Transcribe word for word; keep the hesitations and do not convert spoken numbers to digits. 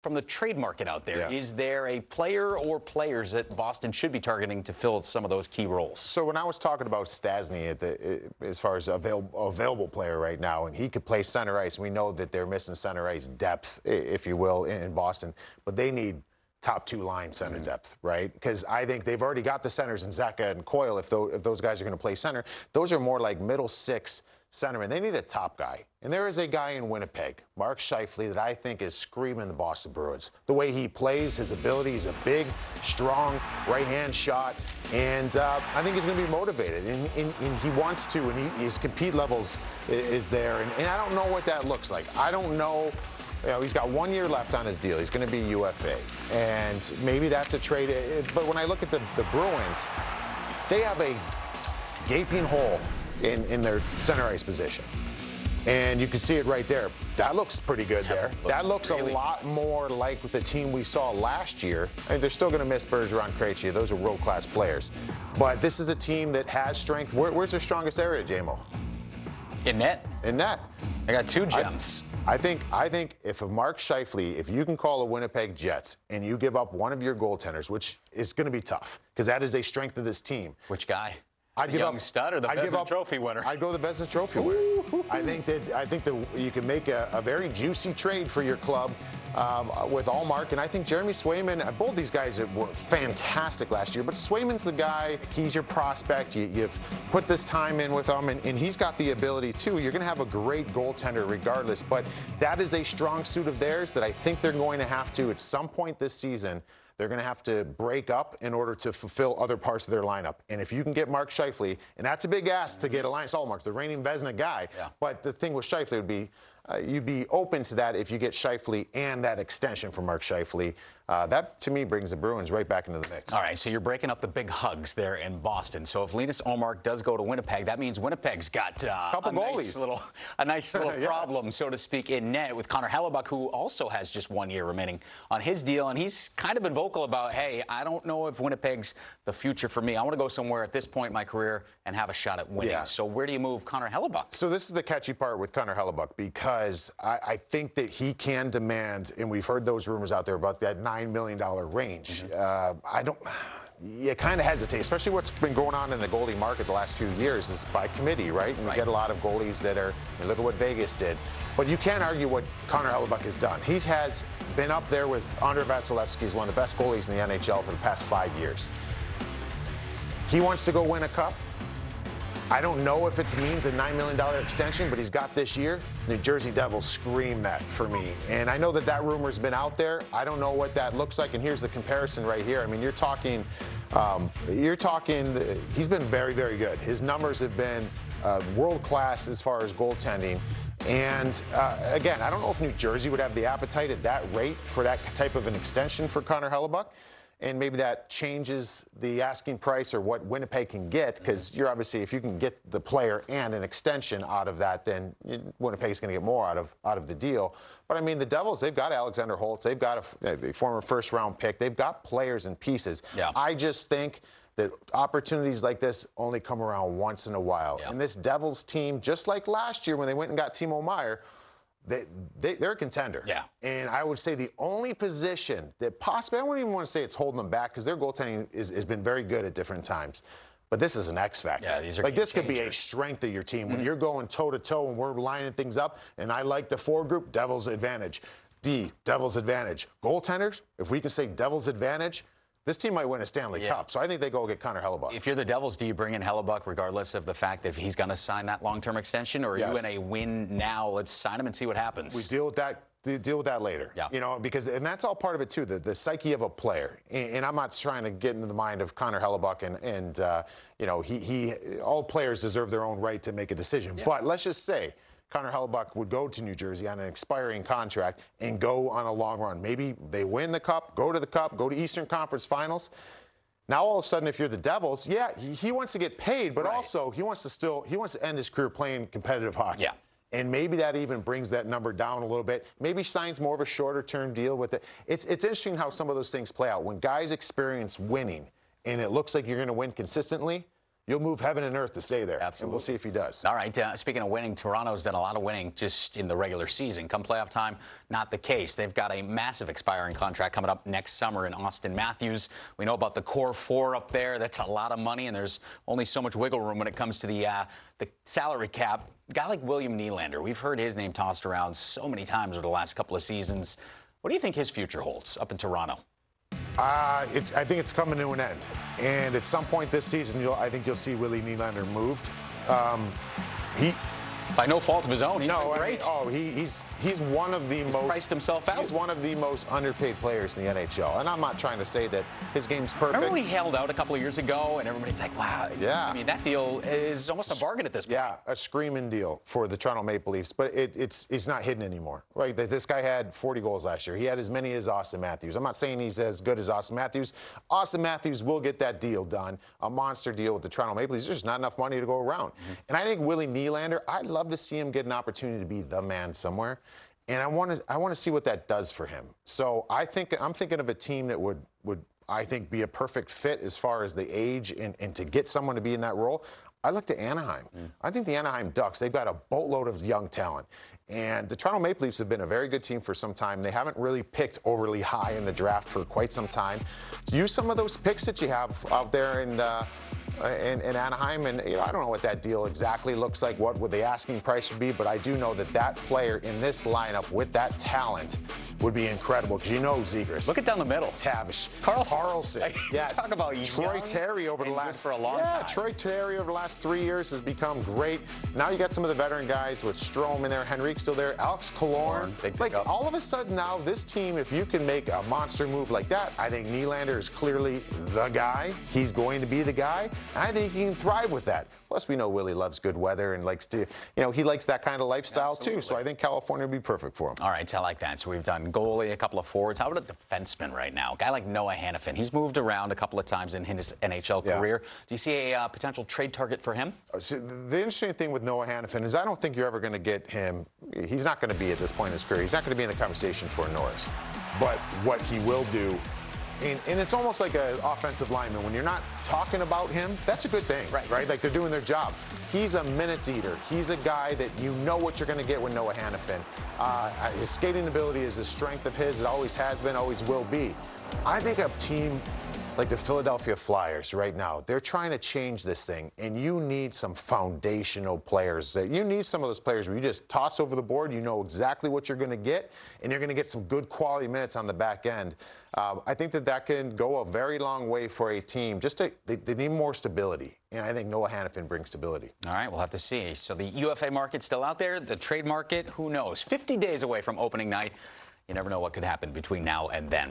From the trade market out there, yeah. Is there a player or players that Boston should be targeting to fill some of those key roles? So when I was talking about Stasny at the, as far as available available player right now, and he could play center ice. We know that they're missing center ice depth, if you will, in Boston, but they need top two line center mm-hmm. depth, right? Because I think they've already got the centers in Zecca and Coyle. If those if those guys are going to play center, those are more like middle six. Centerman, they need a top guy. And there is a guy in Winnipeg, Mark Scheifele, that I think is screaming the Boston Bruins. The way he plays, his ability, he's a big, strong right-hand shot. And uh, I think he's going to be motivated. And, and, and he wants to, and he, his compete levels is, is there. And, and I don't know what that looks like. I don't know. You know, he's got one year left on his deal. He's going to be U F A. And maybe that's a trade. But when I look at the, the Bruins, they have a gaping hole In, in their center ice position. And you can see it right there. That looks pretty good yeah, there. Looks that looks really a lot more like the team we saw last year. I mean, they're still going to miss Bergeron, Krejci. Those are world-class players. But this is a team that has strength. Where, where's their strongest area, J-Mo? In net. In net. I got two gems. I, I think I think if a Mark Scheifele, if you can call a Winnipeg Jets and you give up one of your goaltenders, which is going to be tough because that is a strength of this team. Which guy? I'd give young up stud or the I'd Vezina Trophy winner. I'd go the Vezina Trophy winner. Ooh. I think that I think that you can make a, a very juicy trade for your club um, with Ullmark, and I think Jeremy Swayman. Both these guys were fantastic last year, but Swayman's the guy. He's your prospect. You, you've put this time in with him, and, and he's got the ability too. You're going to have a great goaltender regardless, but that is a strong suit of theirs that I think they're going to have to at some point this season. They're going to have to break up in order to fulfill other parts of their lineup. And if you can get Mark Scheifele, and that's a big ask to get Linus Ullmark, the reigning Vezina guy. Yeah. But the thing with Scheifele would be, uh, you'd be open to that if you get Scheifele and that extension for Mark Scheifele. Uh, that, to me, brings the Bruins right back into the mix. All right, so you're breaking up the big hugs there in Boston. So if Linus Ullmark does go to Winnipeg, that means Winnipeg's got uh, Couple a, nice little, a nice little yeah. problem, so to speak, in net with Connor Hellebuyck, who also has just one year remaining on his deal. And he's kind of been vocal about, hey, I don't know if Winnipeg's the future for me. I want to go somewhere at this point in my career and have a shot at winning. Yeah. So where do you move Connor Hellebuyck? So this is the catchy part with Connor Hellebuyck, because I, I think that he can demand, and we've heard those rumors out there about that nine million dollar range. Mm-hmm. uh, I don't. You kind of hesitate, especially what's been going on in the goalie market the last few years is by committee, right? And we right. get a lot of goalies that are. I mean, look at what Vegas did, but you can't argue what Connor Hellebuyck has done. He has been up there with Andre Vasilevskiy, is one of the best goalies in the N H L for the past five years. He wants to go win a cup. I don't know if it means a nine million dollar extension, but he's got this year. New Jersey Devils scream that for me. And I know that that rumor's been out there. I don't know what that looks like. And here's the comparison right here. I mean, you're talking, um, you're talking, he's been very, very good. His numbers have been uh, world class as far as goaltending. And uh, again, I don't know if New Jersey would have the appetite at that rate for that type of an extension for Connor Hellebuyck. And maybe that changes the asking price or what Winnipeg can get, because you're obviously, if you can get the player and an extension out of that, then Winnipeg's going to get more out of out of the deal. But I mean, the Devils, they've got Alexander Holtz, they've got a, a former first round pick, they've got players and pieces. Yeah. I just think that opportunities like this only come around once in a while. Yeah. And this Devils team, just like last year when they went and got Timo Meyer, They, they, they're a contender. Yeah. And I would say the only position that possibly, I wouldn't even want to say it's holding them back, because their goaltending is, has been very good at different times. But this is an X factor. Yeah, these are like this changers. Could be a strength of your team. When mm. you're going toe-to-toe and we're lining things up, and I like the four group, Devil's advantage. D, Devil's advantage. Goaltenders, if we can say Devil's advantage, this team might win a Stanley yeah. Cup, so I think they go get Connor Hellebuyck. If you're the Devils, do you bring in Hellebuyck regardless of the fact that he's going to sign that long-term extension, or are yes. you in a win now? Let's sign him and see what happens. We deal with that. Deal with that later. Yeah. You know, because and that's all part of it too. The the psyche of a player. And, and I'm not trying to get into the mind of Connor Hellebuyck and and uh, you know he he all players deserve their own right to make a decision. Yeah. But let's just say Connor Hellebuyck would go to New Jersey on an expiring contract and go on a long run. Maybe they win the Cup, go to the Cup, go to Eastern Conference Finals. Now all of a sudden, if you're the Devils, yeah, he, he wants to get paid, but right. also he wants to still he wants to end his career playing competitive hockey. Yeah. And maybe that even brings that number down a little bit. Maybe signs more of a shorter-term deal with it. It's it's interesting how some of those things play out. When guys experience winning, and it looks like you're going to win consistently, You'll move heaven and earth to stay there. Absolutely. And we'll see if he does. All right. Uh, speaking of winning, Toronto's done a lot of winning just in the regular season. Come playoff time, not the case. They've got a massive expiring contract coming up next summer in Austin Matthews. We know about the core four up there. That's a lot of money, and there's only so much wiggle room when it comes to the uh, the salary cap. A guy like William Nylander, we've heard his name tossed around so many times over the last couple of seasons. What do you think his future holds up in Toronto? Uh, it's, I think it's coming to an end, and at some point this season, you'll, I think you'll see Willie Nylander moved. Um, he, by no fault of his own, he's no, been great. I mean, oh, he, he's he's one of the he's most priced himself out. He's one of the most underpaid players in the N H L, and I'm not trying to say that his game's perfect. Remember when he held out a couple of years ago, and everybody's like, "Wow, yeah." I mean, that deal is almost a bargain at this point. Yeah, a screaming deal for the Toronto Maple Leafs, but it, it's it's not hidden anymore, right? This guy had forty goals last year. He had as many as Austin Matthews. I'm not saying he's as good as Austin Matthews. Austin Matthews will get that deal done, a monster deal with the Toronto Maple Leafs. There's just not enough money to go around, mm-hmm. and I think Willie Nylander, I love. Love to see him get an opportunity to be the man somewhere, and I want to I want to see what that does for him. So I think I'm thinking of a team that would would I think be a perfect fit as far as the age and, and to get someone to be in that role. I look to Anaheim. Mm. I think the Anaheim Ducks, they've got a boatload of young talent. And the Toronto Maple Leafs have been a very good team for some time. They haven't really picked overly high in the draft for quite some time. So use some of those picks that you have out there and uh, in, in Anaheim. And you know, I don't know what that deal exactly looks like, what would the asking price would be, but I do know that that player in this lineup with that talent would be incredible. Because you know Zegras. Look at down the middle. Tavish. Carlson. Carlson. I, yes. Talk about Troy Terry over the last for a long yeah, time. Troy Terry over the last three years has become great. Now you got some of the veteran guys with Strome in there, Henrik. Still there, Alex Killorn. Like up. All of a sudden now, this team, if you can make a monster move like that, I think Nylander is clearly the guy. He's going to be the guy, and I think he can thrive with that. Plus, we know Willie loves good weather and likes to, you know, he likes that kind of lifestyle Absolutely. too. So I think California would be perfect for him. All right, I like that. So we've done goalie, a couple of forwards. How about a defenseman right now? A guy like Noah Hanifin. He's moved around a couple of times in his N H L yeah. career. Do you see a uh, potential trade target for him? So the interesting thing with Noah Hanifin is I don't think you're ever going to get him. He's not going to be at this point in his career. He's not going to be in the conversation for Norris. But what he will do, and, and it's almost like an offensive lineman. When you're not talking about him, that's a good thing, right? right? Like they're doing their job. He's a minutes eater. He's a guy that you know what you're going to get with Noah Hanifin. Uh, his skating ability is a strength of his. It always has been, always will be. I think a team like the Philadelphia Flyers right now, they're trying to change this thing, and you need some foundational players. You need some of those players where you just toss over the board, you know exactly what you're going to get, and you're going to get some good quality minutes on the back end. Uh, I think that that can go a very long way for a team. Just to, they, they need more stability, and I think Noah Hanifin brings stability. All right, we'll have to see. So the U F A market's still out there, the trade market, who knows? fifty days away from opening night. You never know what could happen between now and then.